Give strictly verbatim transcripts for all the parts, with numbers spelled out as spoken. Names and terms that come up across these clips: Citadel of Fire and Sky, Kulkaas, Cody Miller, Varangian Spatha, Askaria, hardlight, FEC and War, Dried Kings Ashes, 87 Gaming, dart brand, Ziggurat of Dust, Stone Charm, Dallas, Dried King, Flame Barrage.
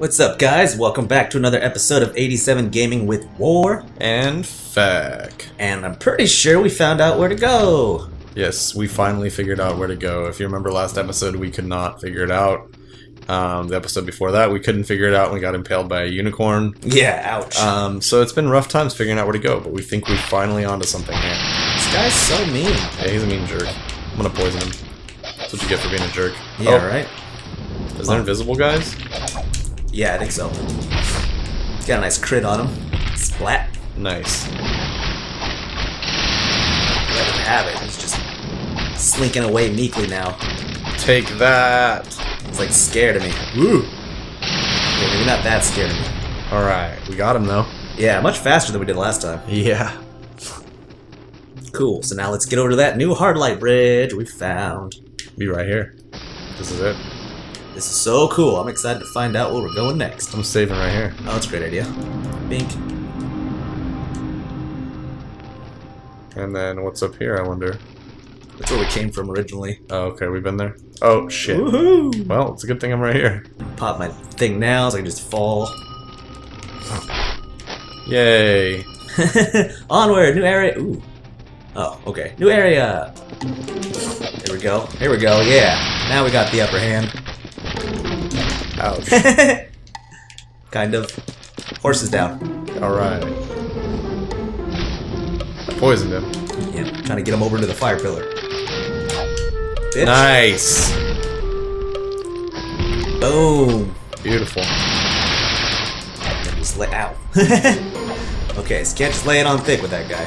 What's up, guys? Welcome back to another episode of eighty-seven Gaming with War and Fac. And I'm pretty sure we found out where to go. Yes, we finally figured out where to go. If you remember last episode, we could not figure it out. Um, the episode before that, we couldn't figure it out and we got impaled by a unicorn. Yeah, ouch. Um, so it's been rough times figuring out where to go, but we think we're finally onto something here. This guy's so mean. Yeah, he's a mean jerk. I'm gonna poison him. That's what you get for being a jerk. Yeah, oh, right? Is there invisible guys? Yeah, I think so. He's got a nice crit on him. Splat. Nice. Let him have it. He's just slinking away meekly now. Take that. He's like scared of me. Woo. Yeah, maybe not that scared of me. Alright, we got him though. Yeah, much faster than we did last time. Yeah. Cool, so now let's get over to that new hard light bridge we found. Be right here. This is it. This is so cool. I'm excited to find out where we're going next. I'm saving right here. Oh, that's a great idea. Bink. And then what's up here, I wonder? That's where we came from originally. Oh, okay. We've been there? Oh, shit. Woohoo! Well, it's a good thing I'm right here. Pop my thing now so I can just fall. Yay. Onward! New area! Ooh. Oh, okay. New area! There we go. Here we go. Yeah. Now we got the upper hand. Ouch. Kind of. Horse is down. Alright. I poisoned him. Yeah, trying to get him over to the fire pillar. Bitch. Nice! Boom! Beautiful. Just lay out. Okay, so can't just lay it on thick with that guy.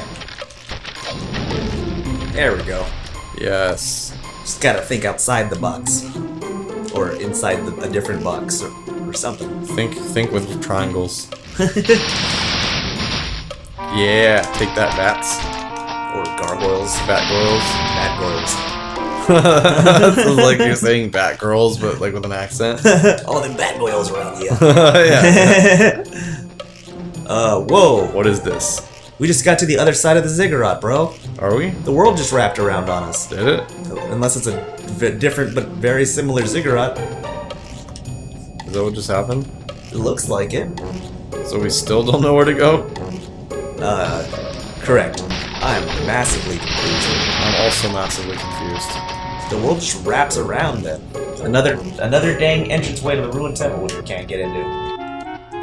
There we go. Yes. Just gotta think outside the box. Or inside the, a different box, or, or something. Think, think with triangles. Yeah, take that, bats. Or gargoyles, bat girls, bat girls. Sounds like you're saying bat girls, but like with an accent. All them bat girls around here. Yeah. uh, whoa! What is this? We just got to the other side of the ziggurat, bro. Are we? The world just wrapped around on us. Did it? Unless it's a v different but very similar ziggurat. Is that what just happened? It looks like it. So we still don't know where to go? Uh, correct. I'm massively confused. I'm also massively confused. The world just wraps around them. Another, another dang entranceway to the ruined temple, which we can't get into.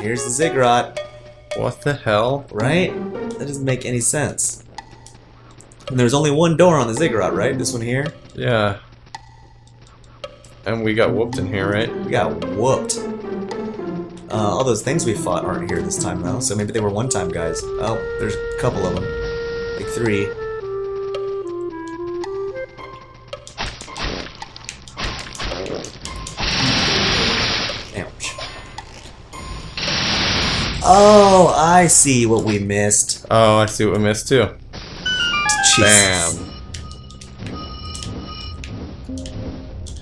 Here's the ziggurat. What the hell? Right? That doesn't make any sense. And there's only one door on the ziggurat, right? This one here? Yeah. And we got whooped in here, right? We got whooped. Uh, all those things we fought aren't here this time, though, so maybe they were one-time guys. Oh, there's a couple of them. Like three. Oh, I see what we missed. Oh, I see what we missed too. Jesus. Bam.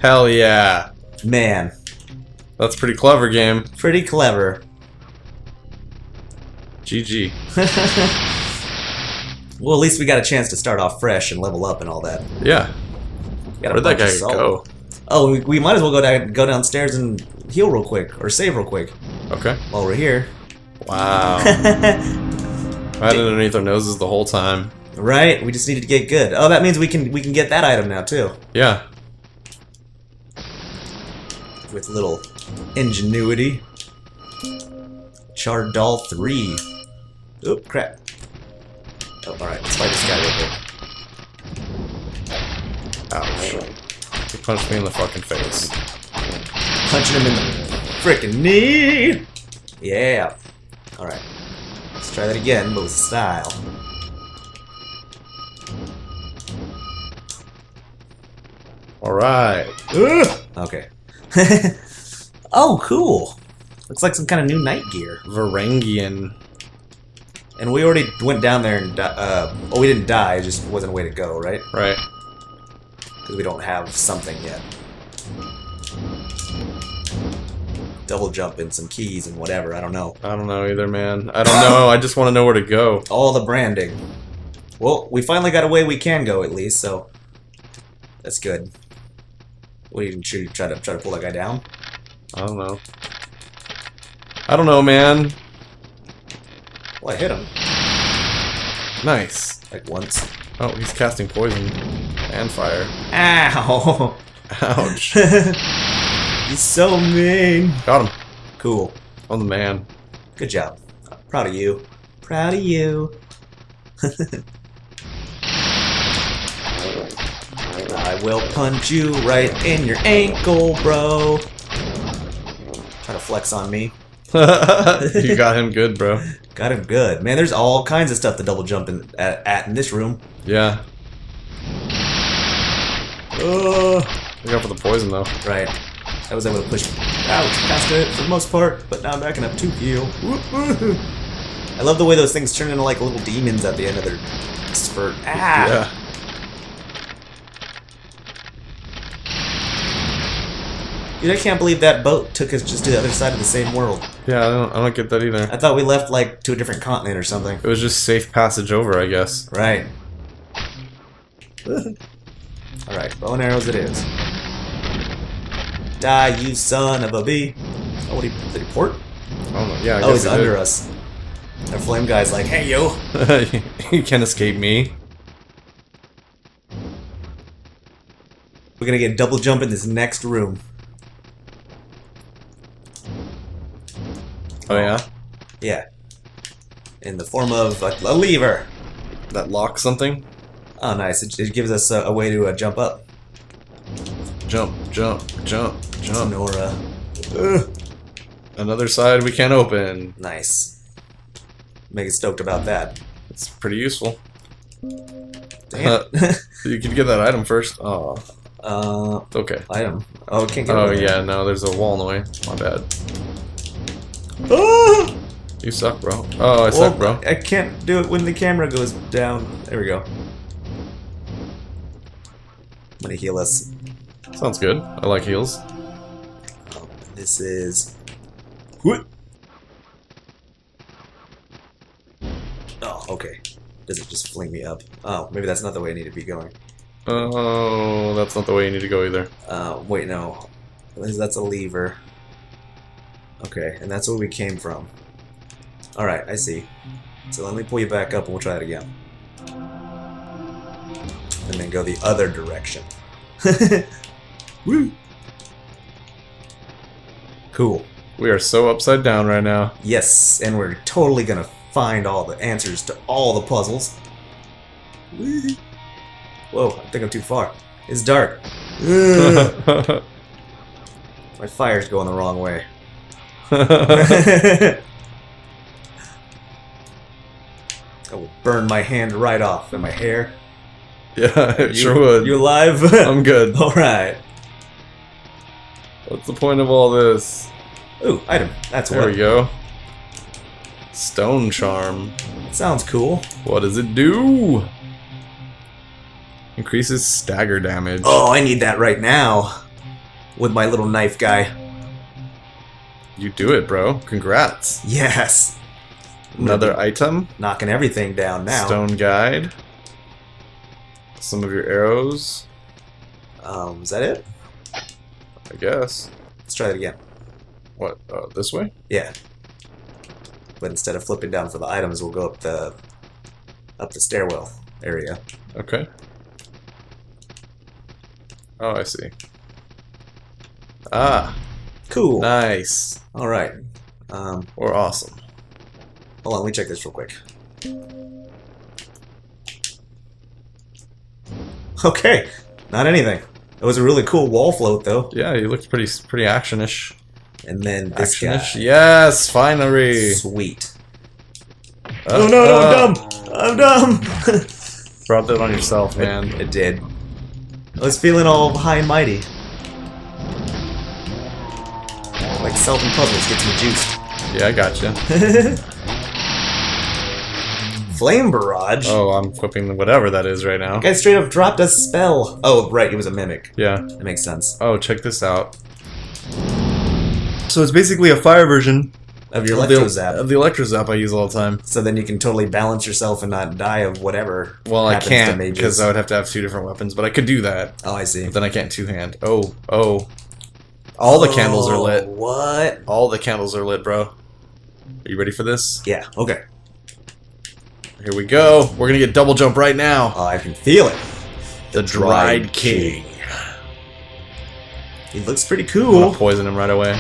Hell yeah. Man. That's pretty clever, game. Pretty clever. G G. Well, at least we got a chance to start off fresh and level up and all that. Yeah. Where did that guy go? Oh, we, we might as well go, down, go downstairs and heal real quick, or save real quick. Okay. While we're here. Wow. Right underneath our noses the whole time. Right, we just needed to get good. Oh, that means we can we can get that item now too. Yeah. With little ingenuity. Charred doll three. Oop, crap. Oh, alright, let's fight this guy real quick. Ouch. He punched me in the fucking face. Punching him in the frickin' knee! Yeah. Alright. Let's try that again, but with style. Alright. Okay. Oh, cool. Looks like some kind of new night gear. Varangian. And we already went down there and uh oh, we didn't die, it just wasn't a way to go, right? Right. Because we don't have something yet. Double jump and some keys and whatever, I don't know. I don't know either, man. I don't know, I just want to know where to go. All the branding. Well, we finally got a way we can go at least, so... That's good. What are you gonna try to, try to pull that guy down? I don't know. I don't know, man. Well, I hit him. Nice. Like once. Oh, he's casting poison and fire. Ow! Ouch. He's so mean. Got him. Cool. On the man. Good job. Proud of you. Proud of you. I will punch you right in your ankle, bro. Try to flex on me. You got him good, bro. Got him good. Man, there's all kinds of stuff to double jump in, at, at in this room. Yeah. Uh, Look out for the poison, though. Right. I was able to push out past it for the most part, but now I'm backing up to heal. I love the way those things turn into like little demons at the end of their spurt. Ah! Yeah. Dude, I can't believe that boat took us just to the other side of the same world. Yeah, I don't, I don't get that either. I thought we left, like, to a different continent or something. It was just safe passage over, I guess. Right. Alright, bow and arrows it is. Die, you son of a bee. Oh, what did he, did he port? Oh, yeah, I guess. Oh, he's he under did. us. Our flame guy's like, hey, yo! You can't escape me. We're gonna get double jump in this next room. Oh yeah? Yeah. In the form of a, a lever. That locks something? Oh nice, it, it gives us a, a way to uh, jump up. Jump, jump, jump, jump. Nora. Ugh. Another side we can't open. Nice. Mega stoked about that. It's pretty useful. Damn. You can get that item first. Oh. Uh. Okay. Item. Oh, can't get it. Oh yeah, no, there's a wall in the way. My bad. Oh! You suck, bro. Oh, I well, suck, bro. I can't do it when the camera goes down. There we go. I'm gonna heal us. Sounds good. I like heals. Oh, this is. What? Oh, okay. Does it just fling me up? Oh, maybe that's not the way I need to be going. Oh, that's not the way you need to go either. Uh, wait, no. That's a lever. Okay, and that's where we came from. Alright, I see. So let me pull you back up and we'll try it again. And then go the other direction. Woo! Cool. We are so upside down right now. Yes, and we're totally gonna find all the answers to all the puzzles. Woo! Whoa, I think I'm too far. It's dark. My fire's going the wrong way. I will burn my hand right off and my hair. Yeah, it you, sure would. You alive? I'm good. Alright. What's the point of all this? Ooh, item. That's there what. There we go. Stone Charm. Sounds cool. What does it do? Increases stagger damage. Oh, I need that right now. With my little knife guy. You do it, bro. Congrats. Yes. Another item. Knocking everything down now. Stone guide. Some of your arrows. Um, is that it? I guess. Let's try it again. What? Uh, this way? Yeah. But instead of flipping down for the items, we'll go up the up the stairwell area. Okay. Oh, I see. Ah. Cool. Nice. Alright. Um, or awesome. Hold on, let me check this real quick. Okay. Not anything. It was a really cool wall float, though. Yeah, you looked pretty pretty action-ish. And then this action-ish. Guy. Yes, finally. Sweet. Uh, oh, no, no, uh, I'm dumb. I'm dumb. Brought that on yourself, man. It, it did. I was feeling all high and mighty. Like solving puzzles gets me juiced. Yeah, I gotcha. Flame Barrage? Oh, I'm equipping whatever that is right now. The guy straight up dropped a spell. Oh, right, it was a mimic. Yeah. That makes sense. Oh, check this out. So it's basically a fire version of your Electro Zap. Of the Electro Zap I use all the time. So then you can totally balance yourself and not die of whatever. Well, I can't, because I would have to have two different weapons, but I could do that. Oh, I see. But then I can't two-hand. Oh, oh. All the oh, candles are lit. What? All the candles are lit, bro. Are you ready for this? Yeah. Okay. Here we go. We're gonna get double jump right now. Uh, I can feel it. The, the Dried, Dried King. King. He looks pretty cool. I'm gonna poison him right away.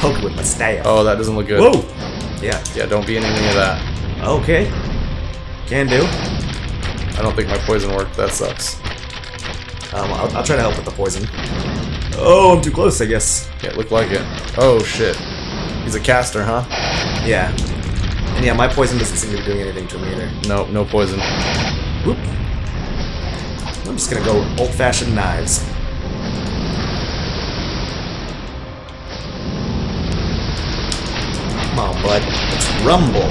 Poke with my staff. Oh, that doesn't look good. Whoa. Yeah. Yeah. Don't be anything of that. Okay. Can do. I don't think my poison worked. That sucks. Um, I'll, I'll try to help with the poison. Oh, I'm too close, I guess. Yeah, it looked like it. Oh, shit. He's a caster, huh? Yeah. And yeah, my poison doesn't seem to be doing anything to me either. No, no poison. Whoop. I'm just gonna go old-fashioned knives. Come on, bud. Let's rumble.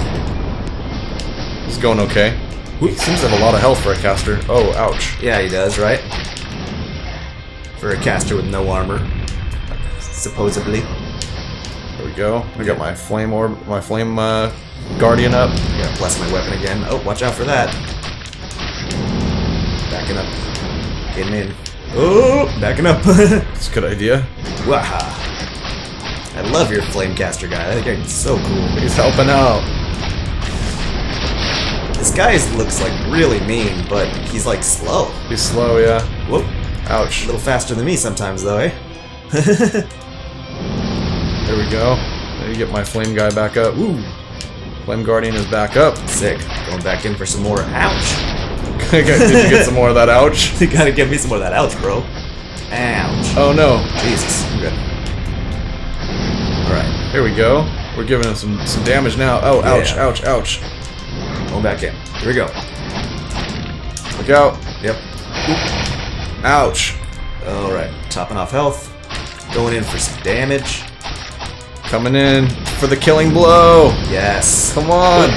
He's going okay. Whoop. He seems to have a lot of health for a caster. Oh, ouch. Yeah, he does, right? For a caster with no armor, supposedly. There we go. I got my flame orb, my flame uh, guardian up. I'm gonna bless my weapon again. Oh, watch out for that. Backing up. Getting in. Oh, backing up. That's a good idea. Waha! I love your flame caster guy. That guy's so cool. He's helping out. This guy looks like really mean, but he's like slow. He's slow, yeah. Whoop. Ouch. A little faster than me sometimes, though, eh? There we go. Let me get my flame guy back up. Ooh. Flame Guardian is back up. Sick. Going back in for some more. Ouch. Did you get some more of that ouch? You gotta give me some more of that ouch, bro. Ouch. Oh, no. Jesus. I'm good. Alright. Here we go. We're giving him some, some damage now. Oh, ouch, yeah. ouch, ouch. Going back in. Here we go. Look out. Yep. Oop. Ouch. Alright, topping off health. Going in for some damage. Coming in for the killing blow. Yes. Come on.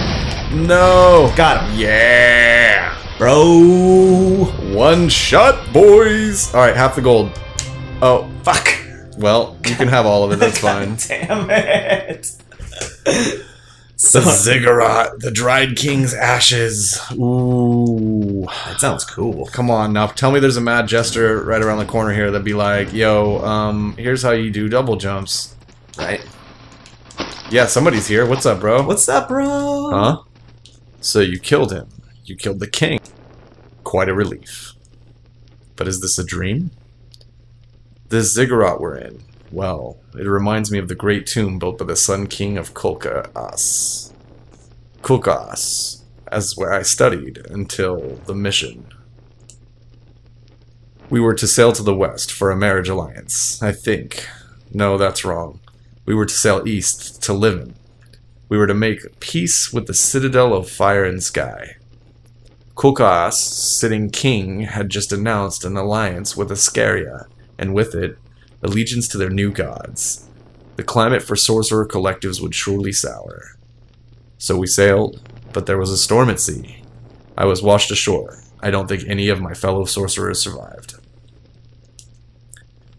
Good. No. Got him. Yeah. Bro. One shot, boys. Alright, half the gold. Oh, fuck. Well, you can have all of it. That's fine. Damn it. The Ziggurat, the Dried King's Ashes. Ooh. That sounds cool. Come on now, tell me there's a mad jester right around the corner here that'd be like, yo, um, here's how you do double jumps. Right? Yeah, somebody's here. What's up, bro? What's up, bro? Huh? So you killed him. You killed the king. Quite a relief. But is this a dream? This Ziggurat we're in. Well, it reminds me of the great tomb built by the Sun King of Kulkaas. Kulkaas, as where I studied until the mission. We were to sail to the west for a marriage alliance, I think. No, that's wrong. We were to sail east to Livin. We were to make peace with the Citadel of Fire and Sky. Kulkaas, sitting king, had just announced an alliance with Askaria, and with it, allegiance to their new gods. The climate for sorcerer collectives would surely sour. So we sailed, but there was a storm at sea. I was washed ashore. I don't think any of my fellow sorcerers survived.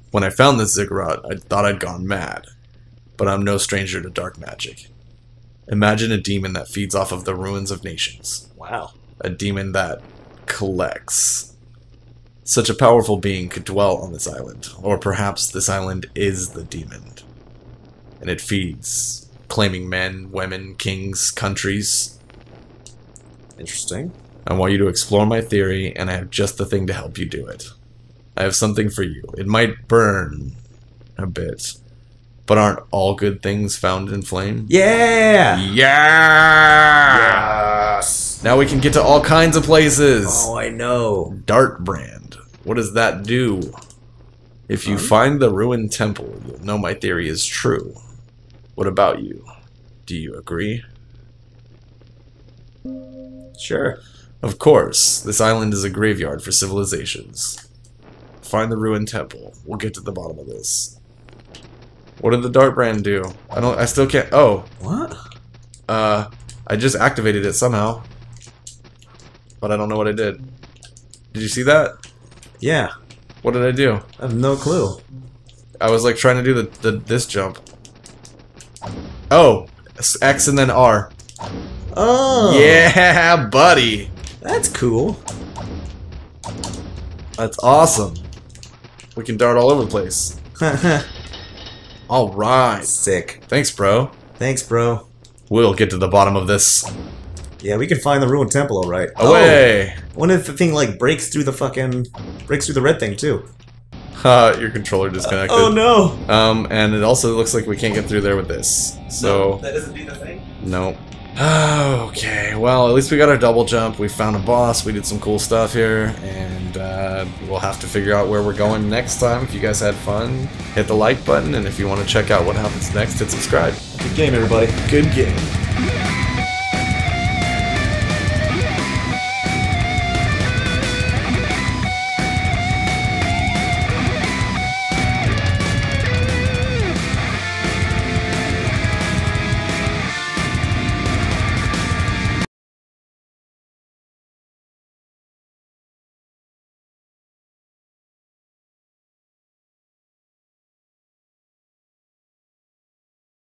When I found this ziggurat, I thought I'd gone mad, but I'm no stranger to dark magic. Imagine a demon that feeds off of the ruins of nations. Wow. A demon that collects. Such a powerful being could dwell on this island, or perhaps this island is the demon. And it feeds, claiming men, women, kings, countries. Interesting. I want you to explore my theory, and I have just the thing to help you do it. I have something for you. It might burn a bit, but aren't all good things found in flame? Yeah! Yeah! Yes! Now we can get to all kinds of places! Oh, I know. Dart brand. What does that do? If you find the ruined temple, you'll know my theory is true. What about you? Do you agree? Sure. Of course. This island is a graveyard for civilizations. Find the ruined temple. We'll get to the bottom of this. What did the dart brand do? I don't. I still can't. Oh. What? Uh, I just activated it somehow, but I don't know what I did. Did you see that? Yeah. What did I do? I have no clue. I was like trying to do the, the this jump. Oh, X and then R. Oh. Yeah, buddy. That's cool. That's awesome. We can dart all over the place. All right. Sick. Thanks, bro. Thanks, bro. We'll get to the bottom of this. Yeah, we can find the ruined temple, all right. Away! Oh, what if the thing, like, breaks through the fucking... breaks through the red thing, too? Ha, uh, your controller disconnected. Uh, oh, no! Um, and it also looks like we can't get through there with this, so... No, that doesn't do the thing? No. Okay, well, at least we got our double jump, we found a boss, we did some cool stuff here, and uh, we'll have to figure out where we're going next time. If you guys had fun, hit the like button, and if you want to check out what happens next, hit subscribe. Good game, everybody. Good game.